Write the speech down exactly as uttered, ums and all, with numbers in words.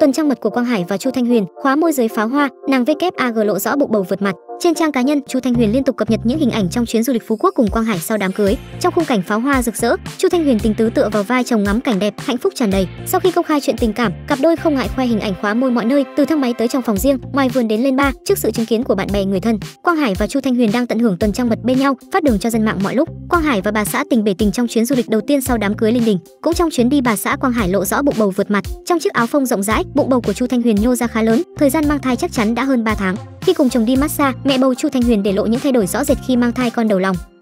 Tuần trăng mật của Quang Hải và Chu Thanh Huyền khóa môi dưới pháo hoa, nàng vê kép a giê lộ rõ bụng bầu vượt mặt. Trên trang cá nhân, Chu Thanh Huyền liên tục cập nhật những hình ảnh trong chuyến du lịch Phú Quốc cùng Quang Hải sau đám cưới. Trong khung cảnh pháo hoa rực rỡ, Chu Thanh Huyền tình tứ tựa vào vai chồng ngắm cảnh đẹp, hạnh phúc tràn đầy. Sau khi công khai chuyện tình cảm, cặp đôi không ngại khoe hình ảnh khóa môi mọi nơi, từ thang máy tới trong phòng riêng, ngoài vườn đến lên bar, trước sự chứng kiến của bạn bè người thân. Quang Hải và Chu Thanh Huyền đang tận hưởng tuần trăng mật bên nhau, phát đường cho dân mạng mọi lúc. Quang Hải và bà xã tình bể tình trong chuyến du lịch đầu tiên sau đám cưới linh đình. Cũng trong chuyến đi, bà xã Quang Hải lộ rõ bụng bầu vượt mặt. Trong chiếc áo phông rộng rãi, bụng bầu của Chu Thanh Huyền nhô ra khá lớn, thời gian mang thai chắc chắn đã hơn ba tháng. Khi cùng chồng đi massage, mẹ bầu Chu Thanh Huyền để lộ những thay đổi rõ rệt khi mang thai con đầu lòng.